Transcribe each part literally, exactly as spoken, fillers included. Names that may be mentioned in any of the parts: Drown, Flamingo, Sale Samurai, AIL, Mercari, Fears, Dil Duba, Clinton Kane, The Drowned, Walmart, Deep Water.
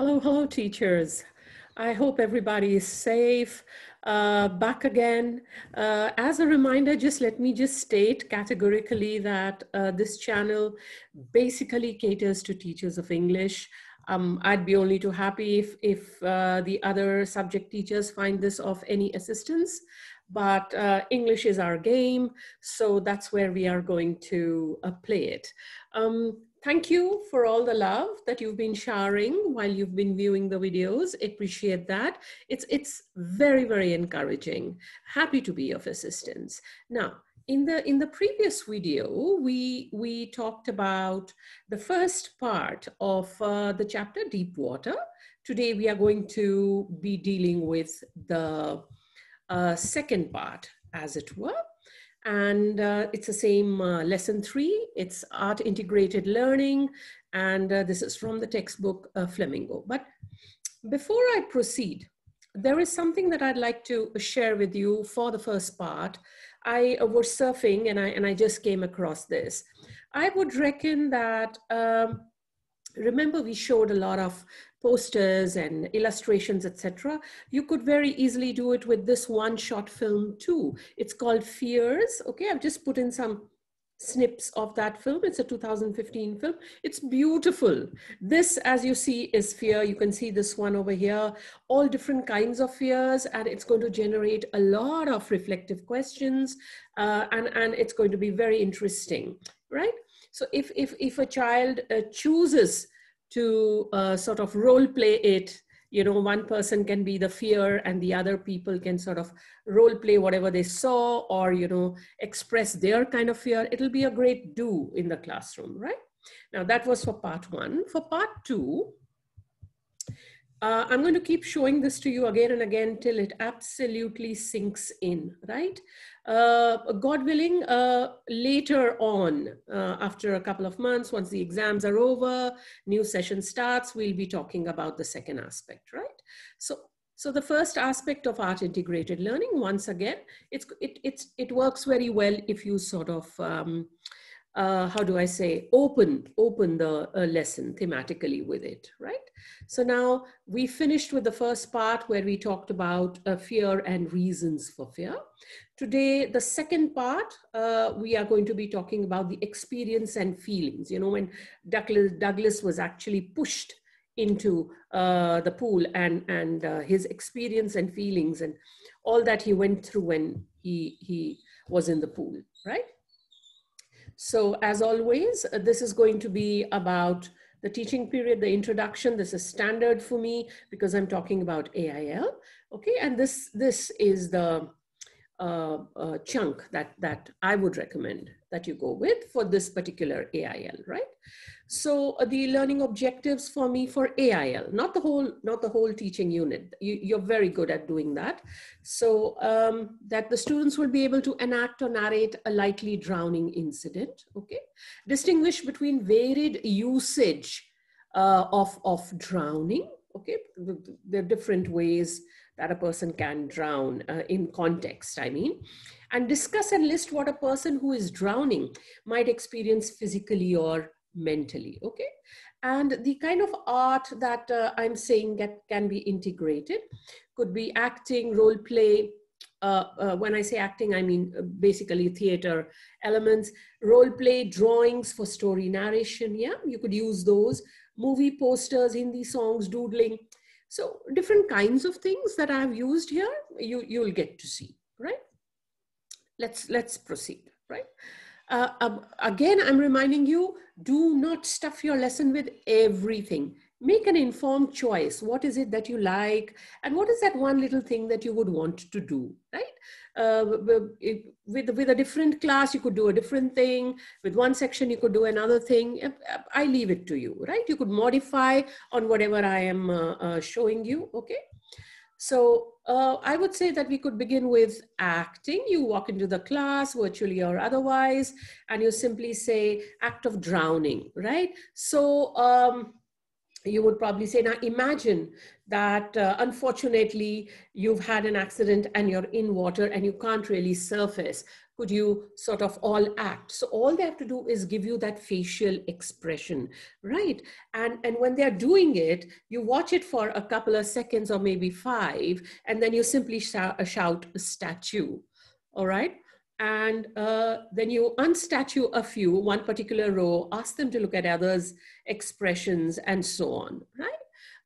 Hello, hello, teachers. I hope everybody is safe. Uh, back again. Uh, as a reminder, just let me just state categorically that uh, this channel basically caters to teachers of English. Um, I'd be only too happy if, if uh, the other subject teachers find this of any assistance, but uh, English is our game, so that's where we are going to uh, play it. Um, Thank you for all the love that you've been showering while you've been viewing the videos. Appreciate that. It's, it's very, very encouraging. Happy to be of assistance. Now, in the, in the previous video, we, we talked about the first part of uh, the chapter, Deep Water. Today, we are going to be dealing with the uh, second part, as it were. And uh, it's the same uh, lesson three. It's art integrated learning. And uh, this is from the textbook uh, Flamingo. But before I proceed, there is something that I'd like to share with you for the first part. I uh, was surfing and I, and I just came across this. I would reckon that, um, remember we showed a lot of posters and illustrations, et cetera. You could very easily do it with this one short film too. It's called Fears. Okay, I've just put in some snips of that film. It's a two thousand fifteen film. It's beautiful. This, as you see, is fear. You can see this one over here, all different kinds of fears, and it's going to generate a lot of reflective questions, uh, and, and it's going to be very interesting, right? So if, if, if a child uh, chooses to uh, sort of role play it, you know, one person can be the fear and the other people can sort of role play whatever they saw or, you know, express their kind of fear. It'll be a great do in the classroom, right? Now that was for part one. For part two, uh, I'm going to keep showing this to you again and again till it absolutely sinks in, right? Uh, God willing, uh, later on, uh, after a couple of months, once the exams are over, new session starts, we'll be talking about the second aspect, right? So, so the first aspect of art integrated learning, once again, it's, it, it's, it works very well if you sort of, um, uh, how do I say, open, open the uh, lesson thematically with it, right? So now we finished with the first part where we talked about uh, fear and reasons for fear. Today, the second part, uh, we are going to be talking about the experience and feelings. You know, when Douglas, Douglas was actually pushed into uh, the pool and, and uh, his experience and feelings and all that he went through when he, he was in the pool, right? So as always, uh, this is going to be about the teaching period, the introduction. This is standard for me because I'm talking about A I L, okay? And this, this is the Uh, uh, chunk that, that I would recommend that you go with for this particular A I L, right? So uh, the learning objectives for me for A I L, not the whole, not the whole teaching unit. You, you're very good at doing that. So um, that the students will be able to enact or narrate a likely drowning incident, okay? Distinguish between varied usage uh, of, of drowning, okay? There are different ways that a person can drown uh, in context, I mean, and discuss and list what a person who is drowning might experience physically or mentally, okay? And the kind of art that uh, I'm saying that can be integrated could be acting, role play. Uh, uh, when I say acting, I mean basically theater elements, role play, drawings for story narration, yeah? You could use those, movie posters, Hindi songs, doodling. So different kinds of things that I've used here, you, you'll get to see, right? Let's, let's proceed, right? Uh, um, again, I'm reminding you, do not stuff your lesson with everything. Make an informed choice. What is it that you like? And what is that one little thing that you would want to do, right? Uh, with, with a different class, you could do a different thing. With one section, you could do another thing. I leave it to you, right? You could modify on whatever I am uh, uh, showing you, okay? So uh, I would say that we could begin with acting. You walk into the class, virtually or otherwise, and you simply say, act of drowning, right? So, um, you would probably say, now imagine that uh, unfortunately you've had an accident and you're in water and you can't really surface. could you sort of all act? So all they have to do is give you that facial expression, right? And, and when they're doing it, you watch it for a couple of seconds or maybe five, and then you simply sh shout statue, all right? And uh, then you unstatue a few, one particular row, ask them to look at others' expressions and so on, right?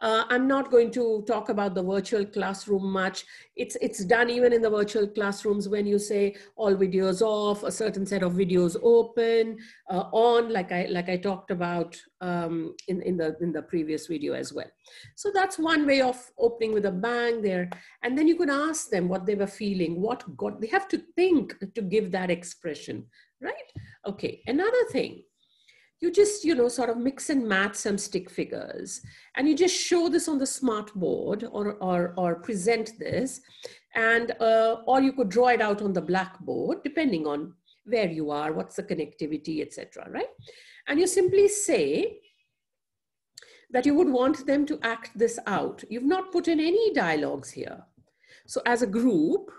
Uh, I'm not going to talk about the virtual classroom much. It's, it's done even in the virtual classrooms when you say all videos off, a certain set of videos open, uh, on, like I, like I talked about um, in, in, the, in the previous video as well. So that's one way of opening with a bang there. And then you can ask them what they were feeling, what got, they have to think to give that expression, right? Okay, another thing. You just, you know, sort of mix and match some stick figures, and you just show this on the smart board or, or, or present this, and, uh, or you could draw it out on the blackboard, depending on where you are, what's the connectivity, et cetera, right? And you simply say that you would want them to act this out. You've not put in any dialogues here. So as a group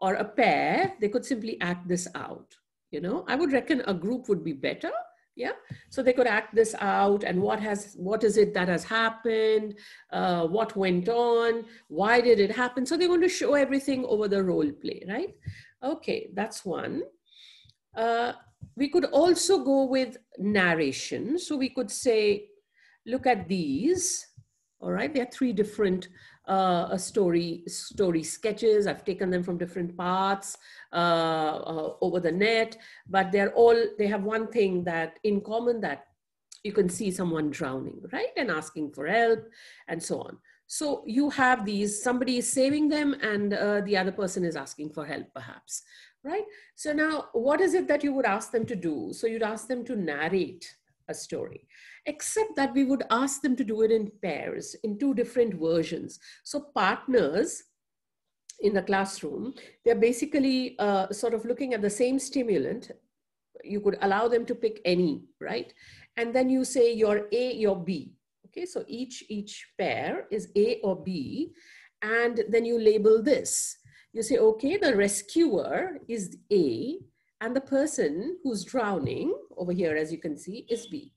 or a pair, they could simply act this out. You know, I would reckon a group would be better. Yeah, so they could act this out, and what has, what is it that has happened? Uh, what went on? Why did it happen? So they're going to show everything over the role play, right? Okay, that's one. Uh, we could also go with narration. So we could say, look at these. All right, there are three different uh, story, story sketches. I've taken them from different parts uh, uh, over the net, but they're all, they have one thing that in common, that you can see someone drowning, right? And asking for help and so on. So you have these, somebody is saving them and uh, the other person is asking for help perhaps, right? So now what is it that you would ask them to do? So you'd ask them to narrate a story, except that we would ask them to do it in pairs, in two different versions. So partners in the classroom, they're basically uh, sort of looking at the same stimulant. You could allow them to pick any, right? And then you say your A, your B. Okay, so each, each pair is A or B, and then you label this. You say, okay, the rescuer is A, and the person who's drowning over here, as you can see, is B.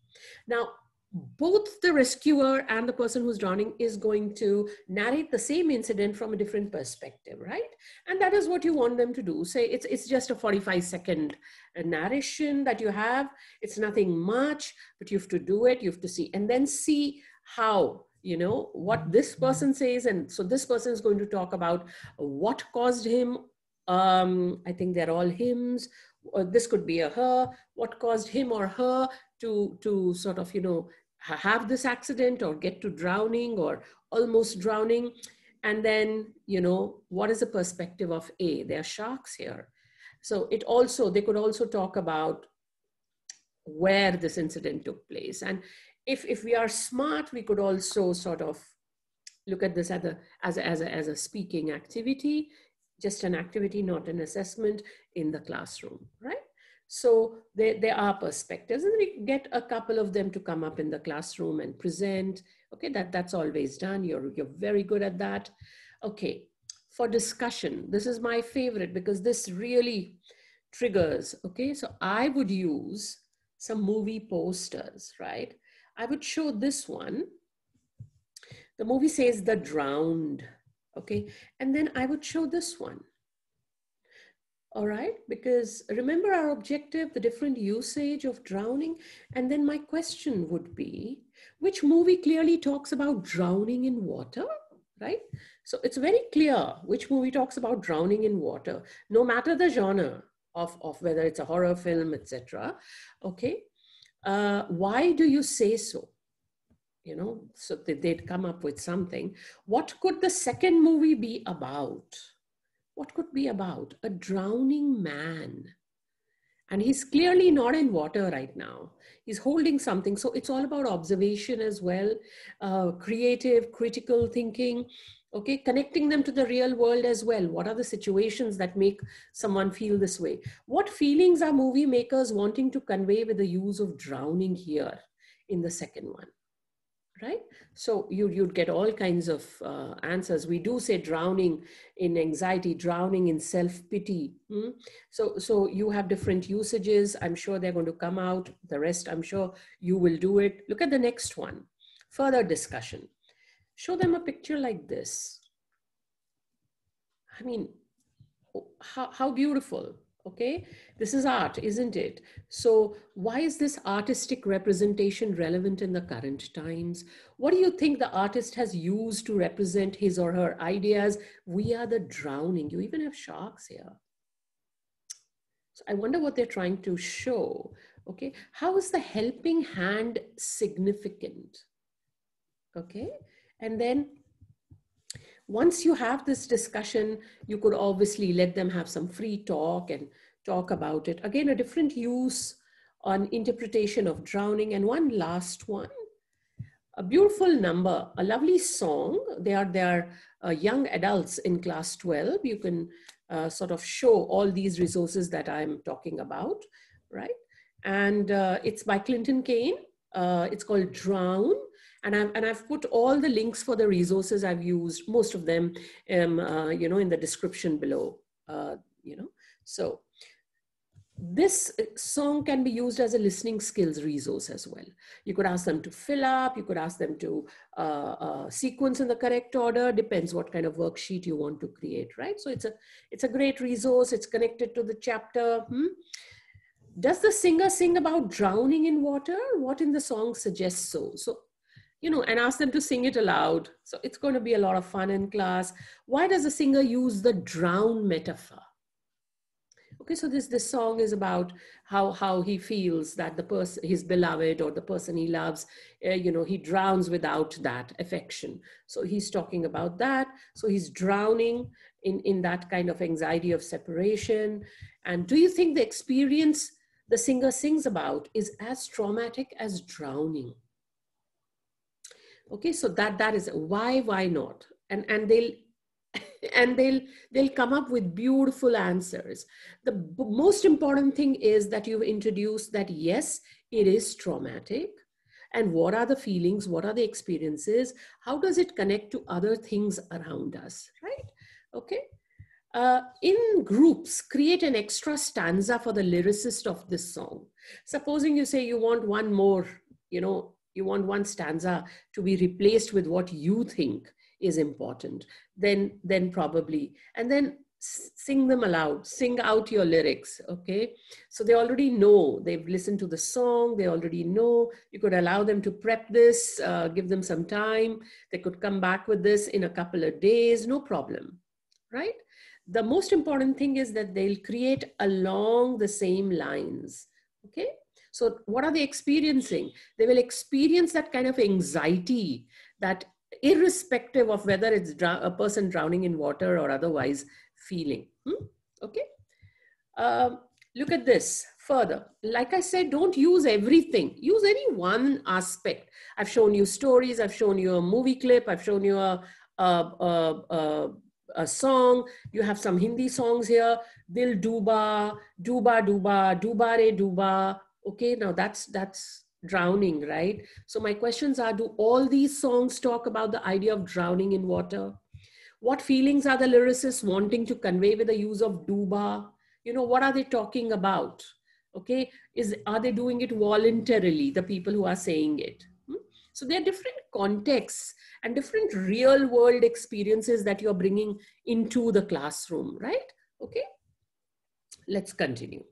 Now, both the rescuer and the person who's drowning is going to narrate the same incident from a different perspective, right? And that is what you want them to do. Say it's, it's just a forty-five second narration that you have. It's nothing much, but you have to do it, you have to see, and then see how, you know, what this person says. And so this person is going to talk about what caused him. Um, I think they're all hims, or this could be a her, what caused him or her to, to sort of, you know, have this accident or get to drowning or almost drowning. And then, you know, what is the perspective of A? There are sharks here. So it also, they could also talk about where this incident took place. And if, if we are smart, we could also sort of look at this as a, as a, as a, as a speaking activity. Just an activity, not an assessment in the classroom, right? So there, there are perspectives, and we get a couple of them to come up in the classroom and present. Okay, that, that's always done. You're, you're very good at that. Okay, for discussion, this is my favorite because this really triggers, okay? So I would use some movie posters, right? I would show this one. The movie says The Drowned. Okay, and then I would show this one, all right? Because remember our objective, the different usage of drowning. And then my question would be, which movie clearly talks about drowning in water, right? So it's very clear which movie talks about drowning in water, no matter the genre of, of whether it's a horror film, et cetera. Okay, uh, why do you say so? You know, so they'd come up with something. What could the second movie be about? What could be about? A drowning man. And he's clearly not in water right now. He's holding something. So it's all about observation as well. Uh, creative, critical thinking. Okay, connecting them to the real world as well. What are the situations that make someone feel this way? What feelings are movie makers wanting to convey with the use of drowning here in the second one? right? So you, you'd get all kinds of uh, answers. We do say drowning in anxiety, drowning in self-pity. Hmm? So, so you have different usages. I'm sure they're going to come out. The rest, I'm sure you will do it. Look at the next one. Further discussion. Show them a picture like this. I mean, how, how beautiful. Okay, this is art, isn't it? So why is this artistic representation relevant in the current times? What do you think the artist has used to represent his or her ideas? We are the drowning. You even have sharks here. So I wonder what they're trying to show. Okay, how is the helping hand significant? Okay, and then once you have this discussion, you could obviously let them have some free talk and talk about it. Again, a different use on interpretation of drowning. And one last one, a beautiful number, a lovely song. They are, they are uh, young adults in class twelve. You can uh, sort of show all these resources that I'm talking about, right? And uh, it's by Clinton Kane. Uh, it's called Drown. And I've, and I've put all the links for the resources I've used, most of them, um, uh, you know, in the description below, uh, you know. So this song can be used as a listening skills resource as well. You could ask them to fill up. You could ask them to uh, uh, sequence in the correct order. Depends what kind of worksheet you want to create, right? So it's a, it's a great resource. It's connected to the chapter. Hmm? Does the singer sing about drowning in water? What in the song suggests so? So, you know, and ask them to sing it aloud. So it's going to be a lot of fun in class. Why does the singer use the drown metaphor? Okay, so this, this song is about how, how he feels that the person, his beloved or the person he loves, uh, you know, he drowns without that affection. So he's talking about that. So he's drowning in, in that kind of anxiety of separation. And do you think the experience the singer sings about is as traumatic as drowning? Okay, so that, that is why, why not? And, and, they'll, and they'll, they'll come up with beautiful answers. The most important thing is that you've introduced that, yes, it is traumatic. And what are the feelings? What are the experiences? How does it connect to other things around us, right? Okay. Uh, in groups, create an extra stanza for the lyricist of this song. Supposing you say you want one more, you know, you want one stanza to be replaced with what you think is important, then, then probably, and then sing them aloud, sing out your lyrics, okay? So they already know, they've listened to the song, they already know. You could allow them to prep this, uh, give them some time. They could come back with this in a couple of days, no problem, right? The most important thing is that they'll create along the same lines, okay? So what are they experiencing? They will experience that kind of anxiety that irrespective of whether it's a person drowning in water or otherwise feeling, hmm? Okay? Um, look at this further. Like I said, don't use everything. Use any one aspect. I've shown you stories. I've shown you a movie clip. I've shown you a, a, a, a a song. You have some Hindi songs here. Dil Duba, Duba Duba, Duba Re Duba. Okay, now that's, that's drowning, right? So my questions are, do all these songs talk about the idea of drowning in water? What feelings are the lyricists wanting to convey with the use of Duba? You know, what are they talking about? Okay, is, are they doing it voluntarily, the people who are saying it? Hmm? So there are different contexts and different real world experiences that you're bringing into the classroom, right? Okay, let's continue.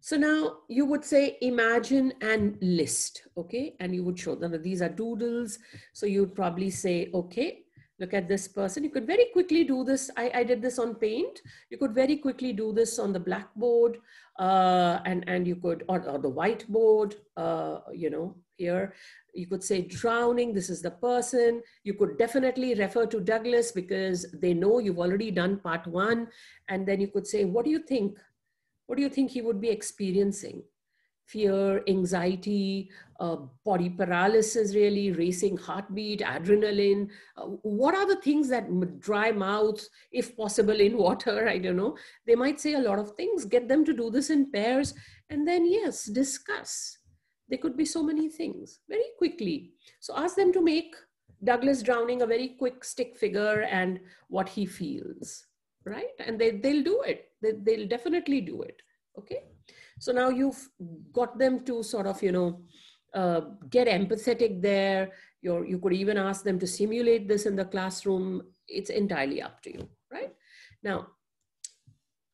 So now you would say imagine and list, okay? And you would show them that these are doodles. So you'd probably say, okay, look at this person. You could very quickly do this. I, I did this on paint. You could very quickly do this on the blackboard uh, and, and you could, or, or the whiteboard, uh, you know, here. You could say drowning, this is the person. You could definitely refer to Douglas because they know you've already done part one. And then you could say, what do you think? What do you think he would be experiencing? Fear, anxiety, uh, body paralysis, really, racing heartbeat, adrenaline. Uh, what are the things that dry mouth, if possible, in water? I don't know. They might say a lot of things. Get them to do this in pairs and then, yes, discuss. There could be so many things very quickly. So ask them to make Douglas drowning a very quick stick figure and what he feels, right? And they, they'll do it. They, they'll definitely do it, okay? So now you've got them to sort of, you know, uh, get empathetic there. You're, you could even ask them to simulate this in the classroom. It's entirely up to you, right? Now,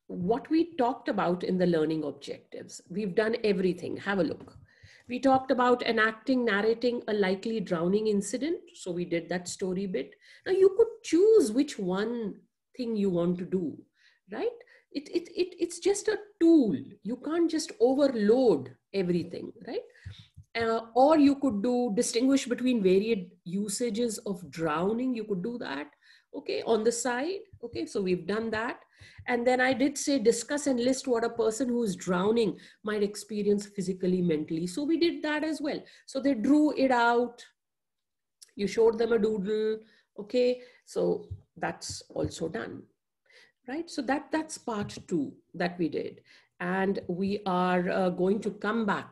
what we talked about in the learning objectives, we've done everything, have a look. We talked about enacting, narrating a likely drowning incident. So we did that story bit. Now you could choose which one thing you want to do, right? It, it, it, it's just a tool. You can't just overload everything, right? Uh, or you could do distinguish between varied usages of drowning. You could do that, okay, on the side. Okay, so we've done that. And then I did say discuss and list what a person who is drowning might experience physically, mentally. So we did that as well. So they drew it out. You showed them a doodle. Okay, so that's also done, right? So that, that's part two that we did. And we are uh, going to come back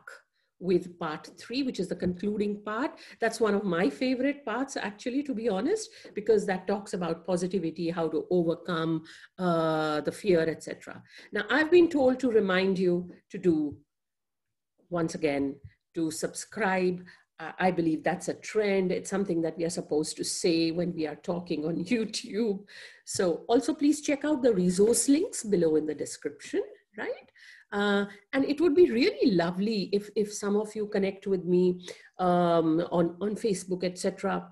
with part three, which is the concluding part. That's one of my favorite parts, actually, to be honest, because that talks about positivity, how to overcome uh, the fear, et cetera. Now, I've been told to remind you to do, once again, to subscribe. Uh, I believe that's a trend. It's something that we are supposed to say when we are talking on YouTube. So also, please check out the resource links below in the description, right? Uh, and it would be really lovely if, if some of you connect with me um, on, on Facebook, et cetera,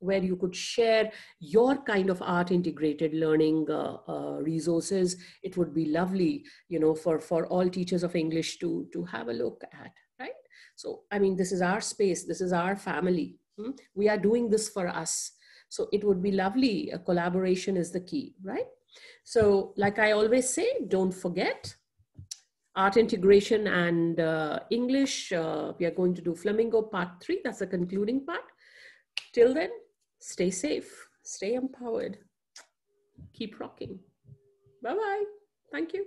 where you could share your kind of art integrated learning uh, uh, resources. It would be lovely, you know, for, for all teachers of English to, to have a look at, right? So, I mean, this is our space. This is our family. Hmm? We are doing this for us. So it would be lovely. A collaboration is the key, right? So like I always say, don't forget, art integration and uh, English, uh, we are going to do Flamingo part three. That's the concluding part. Till then, stay safe, stay empowered, keep rocking. Bye-bye. Thank you.